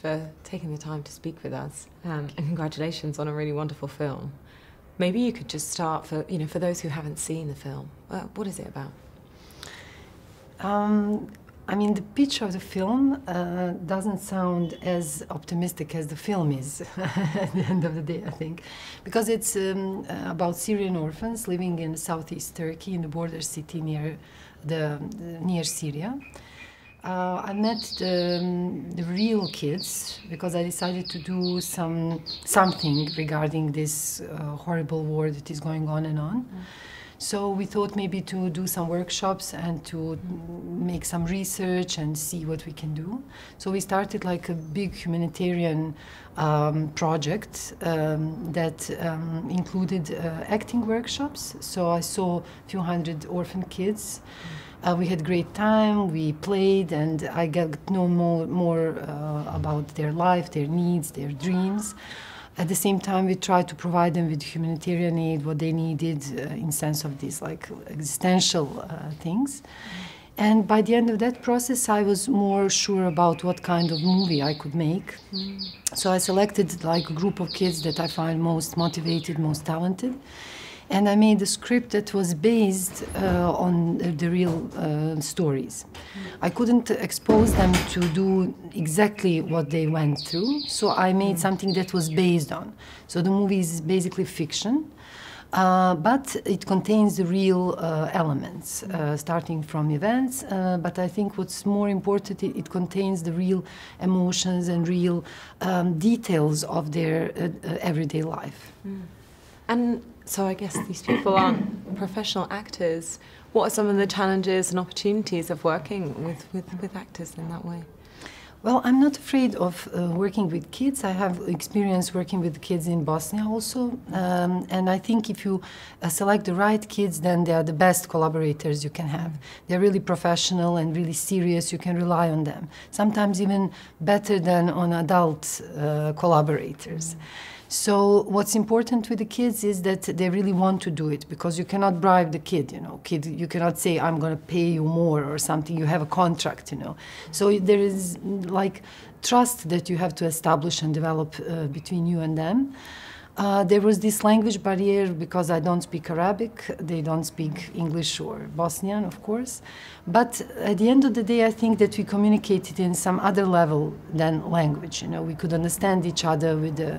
for taking the time to speak with us, and congratulations on a really wonderful film. Maybe you could just start for those who haven't seen the film. What is it about? I mean, the pitch of the film doesn't sound as optimistic as the film is at the end of the day, I think, because it's about Syrian orphans living in southeast Turkey, in the border city near Syria. I met the real kids because I decided to do something regarding this horrible war that is going on and on. Mm. So we thought maybe to do some workshops and to make some research and see what we can do. So we started like a big humanitarian project that included acting workshops. So I saw a few hundred orphan kids. Mm. We had great time, we played, and I got to know more about their life, their needs, their dreams. At the same time, we tried to provide them with humanitarian aid, what they needed in sense of these like existential things. And by the end of that process, I was more sure about what kind of movie I could make. Mm. So I selected like a group of kids that I find most motivated, most talented. And I made a script that was based on the real stories. I couldn't expose them to do exactly what they went through, so I made something that was based on. So the movie is basically fiction, but it contains the real elements, starting from events, but I think what's more important, it contains the real emotions and real details of their everyday life. Mm. And so I guess these people aren't professional actors. What are some of the challenges and opportunities of working with actors in that way? Well, I'm not afraid of working with kids. I have experience working with kids in Bosnia also. And I think if you select the right kids, then they are the best collaborators you can have. They're really professional and really serious. You can rely on them. Sometimes even better than on adult collaborators. Mm. So what's important with the kids is that they really want to do it, because you cannot bribe the kid, you know. Kid, you cannot say, I'm going to pay you more or something. You have a contract, you know. So there is like trust that you have to establish and develop between you and them. There was this language barrier because I don't speak Arabic, they don't speak English or Bosnian, of course. But at the end of the day, I think that we communicated in some other level than language. You know, we could understand each other with the,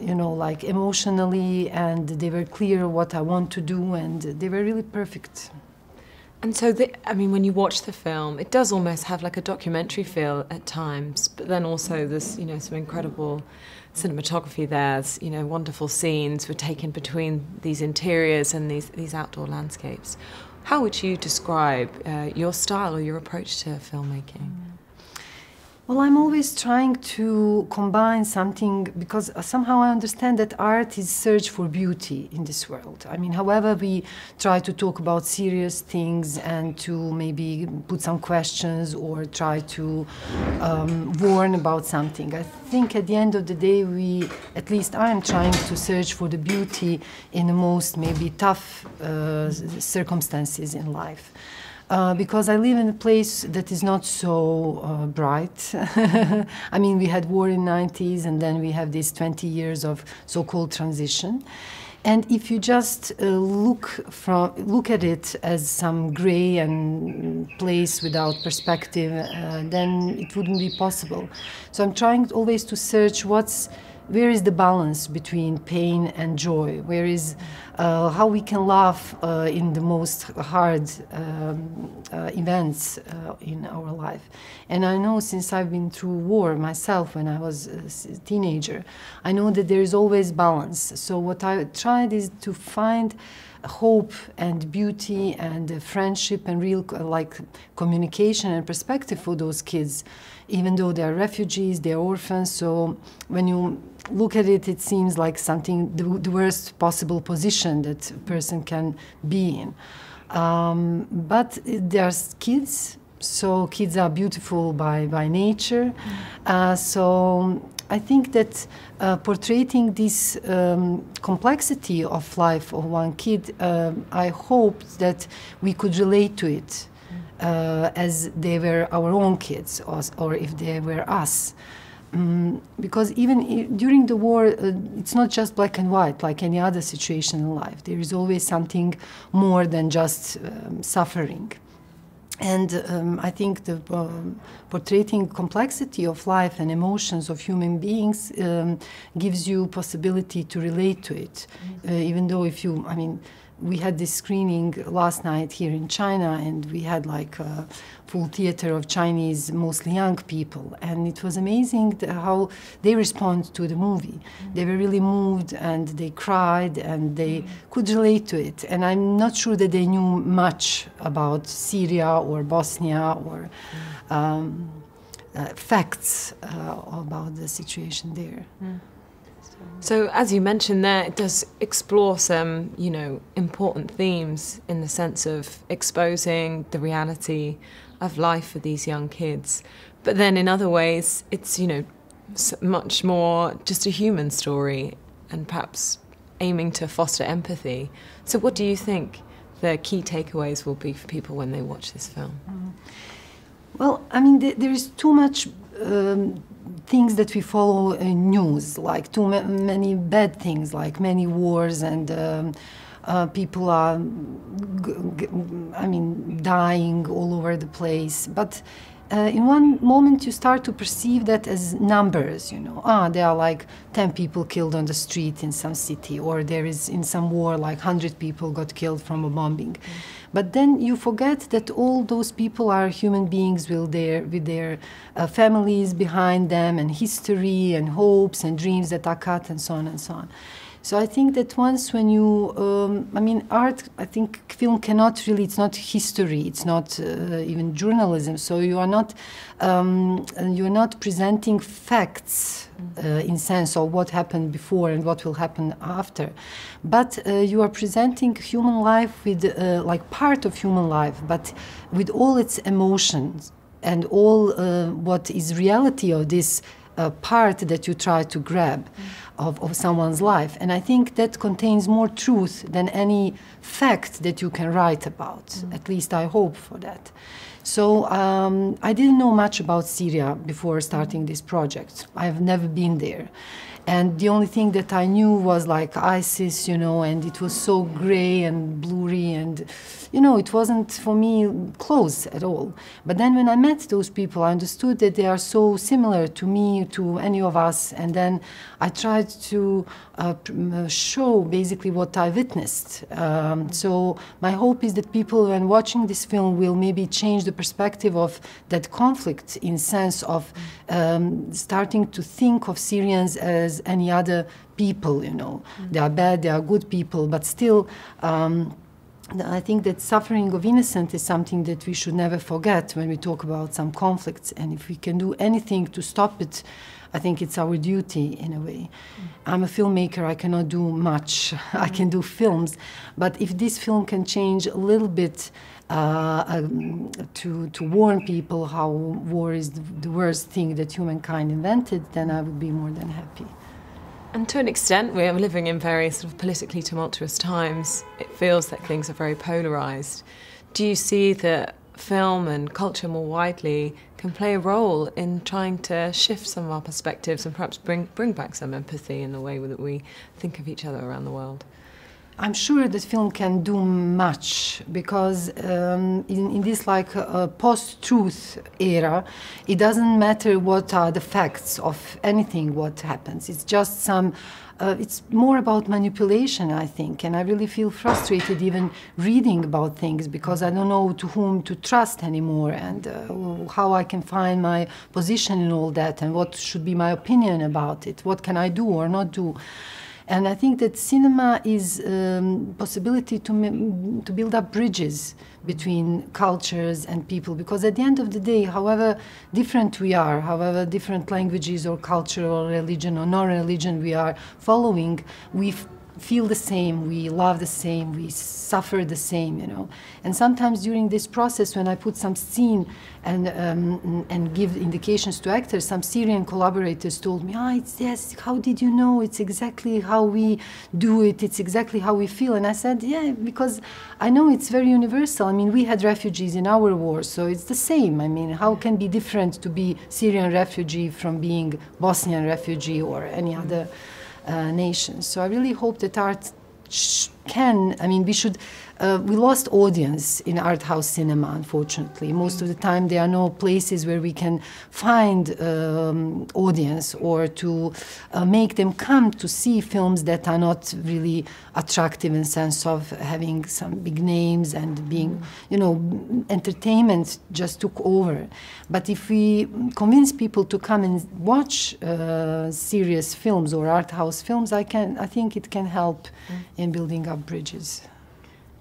you know, like emotionally, and they were clear what I want to do, and they were really perfect. And so, I mean, when you watch the film, it does almost have like a documentary feel at times, but then also there's, you know, some incredible cinematography there. You know, wonderful scenes were taken between these interiors and these outdoor landscapes. How would you describe your style or your approach to filmmaking? Well, I'm always trying to combine something, because somehow I understand that art is search for beauty in this world. I mean, however we try to talk about serious things and to maybe put some questions or try to warn about something, I think at the end of the day at least I am trying to search for the beauty in the most maybe tough circumstances in life. Because I live in a place that is not so bright. I mean, we had war in the 90s, and then we have these 20 years of so-called transition. And if you just look at it as some gray and place without perspective, then it wouldn't be possible. So I'm trying always to search where is the balance between pain and joy? Where is how we can laugh in the most hard events in our life? And I know, since I've been through war myself when I was a teenager, I know that there is always balance. So what I tried is to find hope and beauty and friendship and real like communication and perspective for those kids, even though they are refugees, they are orphans. So when you look at it, it seems like something, the worst possible position that a person can be in. But they are kids, so kids are beautiful by nature. So I think that portraying this complexity of life of one kid, I hoped that we could relate to it. as they were our own kids, or if they were us. Because even during the war, it's not just black and white, like any other situation in life. There is always something more than just suffering. And I think the portraying complexity of life and emotions of human beings gives you possibility to relate to it. Even though if you, I mean, we had this screening last night here in China, and we had like a full theater of Chinese, mostly young people, and it was amazing how they respond to the movie. They were really moved, and they cried, and they could relate to it. And I'm not sure that they knew much about Syria or Bosnia or facts about the situation there. So, as you mentioned there, it does explore some, you know, important themes in the sense of exposing the reality of life for these young kids. But then in other ways, it's, you know, much more just a human story and perhaps aiming to foster empathy. So what do you think the key takeaways will be for people when they watch this film? Well, I mean, there is too much things that we follow in news, like too many bad things, like many wars, and people are, I mean, dying all over the place. But in one moment you start to perceive that as numbers, you know. Ah, there are like 10 people killed on the street in some city, or there is in some war like 100 people got killed from a bombing. But then you forget that all those people are human beings with their families behind them, and history and hopes and dreams that are cut, and so on and so on. So I think that once when you, I mean, art, I think film cannot really, it's not history, it's not even journalism. So you are not, you're not presenting facts in sense of what happened before and what will happen after. But you are presenting human life with, like part of human life, but with all its emotions and all what is reality of this part that you try to grab of someone's life. And I think that contains more truth than any fact that you can write about. At least I hope for that. So I didn't know much about Syria before starting this project. I've never been there. And the only thing that I knew was like ISIS, you know, and it was so gray and blurry, and, you know, it wasn't for me close at all. But then when I met those people, I understood that they are so similar to me, to any of us. And then I tried to show basically what I witnessed. So my hope is that people, when watching this film, will maybe change the perspective of that conflict in sense of starting to think of Syrians as any other people, you know. They are bad, they are good people, but still I think that suffering of innocent is something that we should never forget when we talk about some conflicts, and if we can do anything to stop it, I think it's our duty in a way. I'm a filmmaker, I cannot do much. I can do films, but if this film can change a little bit to warn people how war is the worst thing that humankind invented, then I would be more than happy. And to an extent, we're living in very sort of politically tumultuous times. It feels that things are very polarised. Do you see that film and culture more widely can play a role in trying to shift some of our perspectives and perhaps bring back some empathy in the way that we think of each other around the world? I'm sure that film can do much, because in this like post-truth era, it doesn't matter what are the facts of anything what happens. It's just some, it's more about manipulation, I think, and I really feel frustrated even reading about things, because I don't know to whom to trust anymore, and how I can find my position in all that, and what should be my opinion about it, what can I do or not do. And I think that cinema is a possibility to build up bridges between cultures and people, because at the end of the day, however different we are, however different languages or culture or religion or non-religion we are following, we feel the same, we love the same, we suffer the same, you know. And sometimes during this process, when I put some scene and give indications to actors, some Syrian collaborators told me, ah, it's yes, how did you know? It's exactly how we do it, it's exactly how we feel. And I said, yeah, because I know it's very universal. I mean, we had refugees in our war, so it's the same. I mean, how can it be different to be Syrian refugee from being Bosnian refugee or any other nations. So I really hope that art can, I mean, we should, we lost audience in art house cinema, unfortunately. Most of the time there are no places where we can find audience or to make them come to see films that are not really attractive in the sense of having some big names and being, you know, entertainment just took over. But if we convince people to come and watch serious films or art house films, I think it can help in building up bridges.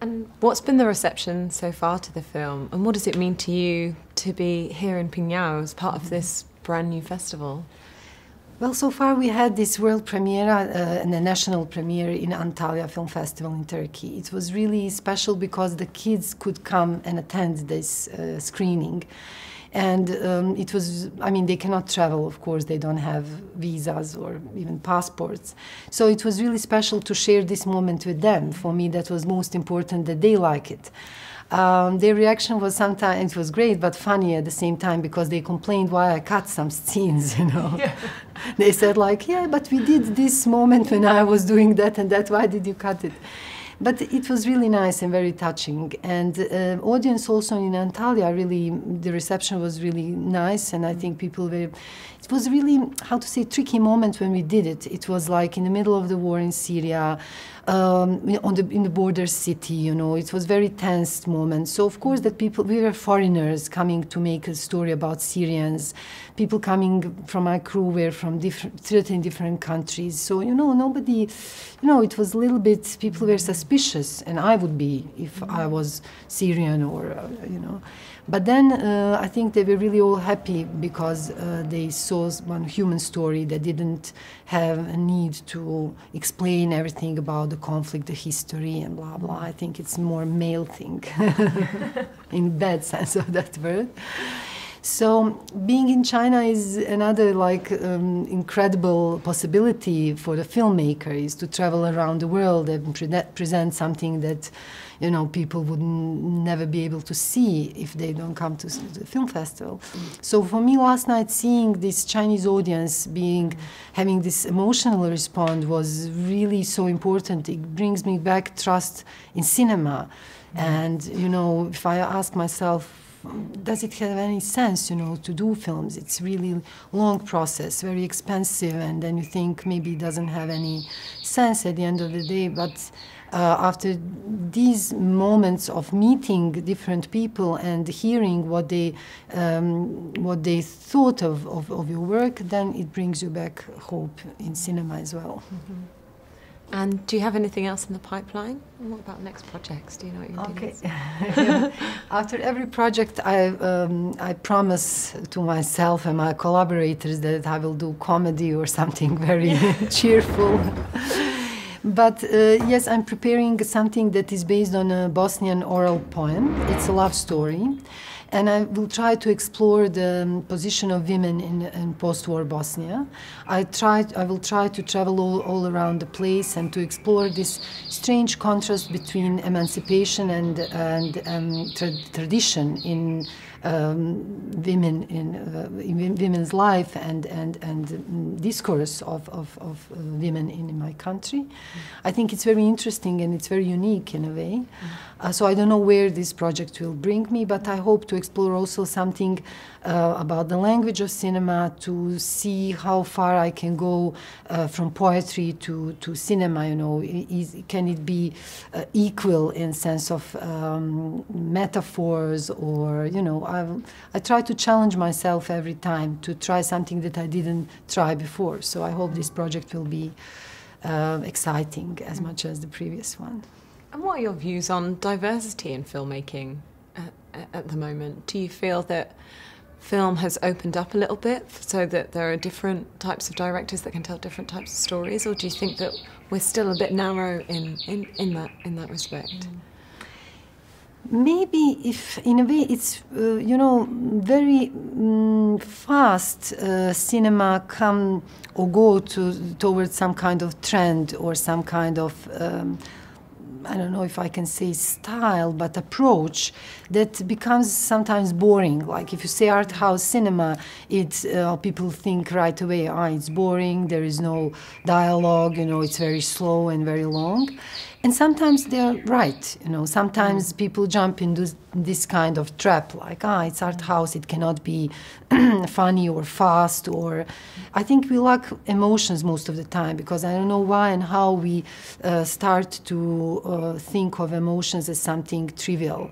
And what's been the reception so far to the film, and what does it mean to you to be here in Pingyao as part of this brand new festival? Well, so far we had this world premiere and a national premiere in Antalya Film Festival in Turkey. It was really special because the kids could come and attend this screening. And it was, I mean, they cannot travel, of course, they don't have visas or even passports. So it was really special to share this moment with them. For me, that was most important, that they like it. Their reaction was sometimes, it was great, but funny at the same time, because they complained why I cut some scenes, you know. Yeah. They said like, yeah, but we did this moment when I was doing that and that, why did you cut it? But it was really nice and very touching, and audience also in Antalya, really, the reception was really nice, and I think people were, it was really, how to say, tricky moment when we did it. It was like in the middle of the war in Syria, in the border city, you know, it was very tense moment. So of course that people, we were foreigners coming to make a story about Syrians, people coming from my crew were from different countries. So, you know, nobody, you know, it was a little bit, people were suspicious. And I would be if I was Syrian or, you know. But then I think they were really all happy because they saw one human story that didn't have a need to explain everything about the conflict, the history and blah, blah. I think it's more male thing in bad sense of that word. So being in China is another like incredible possibility for the filmmaker is to travel around the world and present something that, you know, people would never be able to see if they don't come to the film festival. So for me last night seeing this Chinese audience having this emotional response was really so important. It brings me back trust in cinema. And, you know, if I ask myself, does it have any sense, you know, to do films? It's really long process, very expensive, and then you think maybe it doesn't have any sense at the end of the day. But after these moments of meeting different people and hearing what they thought of your work, then it brings you back hope in cinema as well. Mm-hmm. And do you have anything else in the pipeline? And what about next projects? Do you know what you're doing? Okay. After every project, I promise to myself and my collaborators that I will do comedy or something very cheerful. But yes, I'm preparing something that is based on a Bosnian oral poem. It's a love story. And I will try to explore the position of women in post-war Bosnia. I will try to travel all around the place and to explore this strange contrast between emancipation and tradition in women in women's life and discourse of women in my country. I think it's very interesting and it's very unique in a way. So I don't know where this project will bring me, but I hope to explore also something about the language of cinema, to see how far I can go from poetry to cinema, you know. Can it be equal in sense of metaphors or, you know, I try to challenge myself every time to try something that I didn't try before. So I hope this project will be exciting as much as the previous one. And what are your views on diversity in filmmaking at the moment? Do you feel that film has opened up a little bit so that there are different types of directors that can tell different types of stories, or do you think that we're still a bit narrow in that respect? Maybe if, in a way, it's, you know, very fast cinema come or go towards some kind of trend or some kind of, I don't know if I can say style, but approach that becomes sometimes boring. Like if you say art house cinema, it's, people think right away, ah, it's boring, there is no dialogue, you know, it's very slow and very long. And sometimes they're right, you know, sometimes people jump into this kind of trap, like, ah, it's art house, it cannot be funny or fast, or I think we lack emotions most of the time, because I don't know why and how we start to think of emotions as something trivial.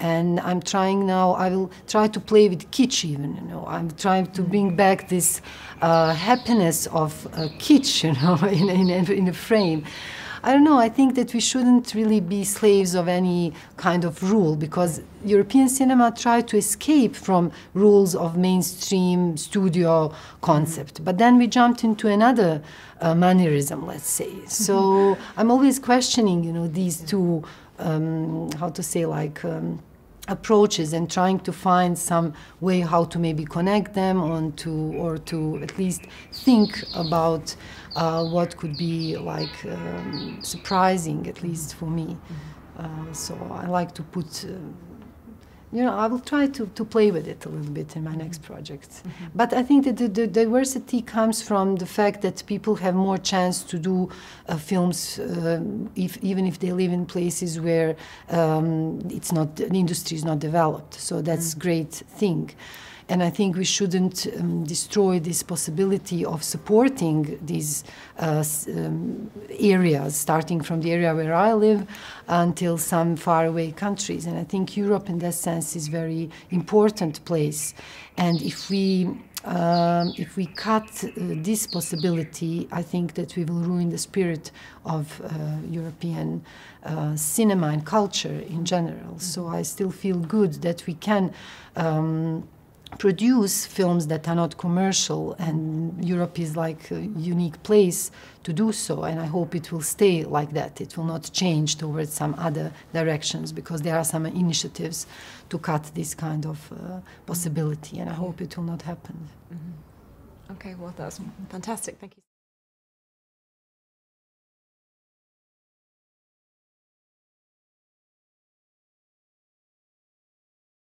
And I'm trying now, I will try to play with kitsch even, you know, I'm trying to bring back this happiness of kitsch, you know, in a frame. I don't know, I think that we shouldn't really be slaves of any kind of rule, because European cinema tried to escape from rules of mainstream studio concept, but then we jumped into another mannerism, let's say. So I'm always questioning, you know, these two, how to say, like, approaches, and trying to find some way how to maybe connect them or to at least think about what could be like surprising, at least for me. So I like to put, you know, I will try to play with it a little bit in my next projects. But I think that the diversity comes from the fact that people have more chance to do films, even if they live in places where it's not, the industry is not developed. So that's a great thing. And I think we shouldn't destroy this possibility of supporting these areas, starting from the area where I live until some faraway countries. And I think Europe, in that sense, is a very important place. And if we cut this possibility, I think that we will ruin the spirit of European cinema and culture in general. So I still feel good that we can produce films that are not commercial, and Europe is like a unique place to do so, and I hope it will stay like that. It will not change towards some other directions, because there are some initiatives to cut this kind of possibility, and I hope it will not happen. Okay, well, that's fantastic. Thank you.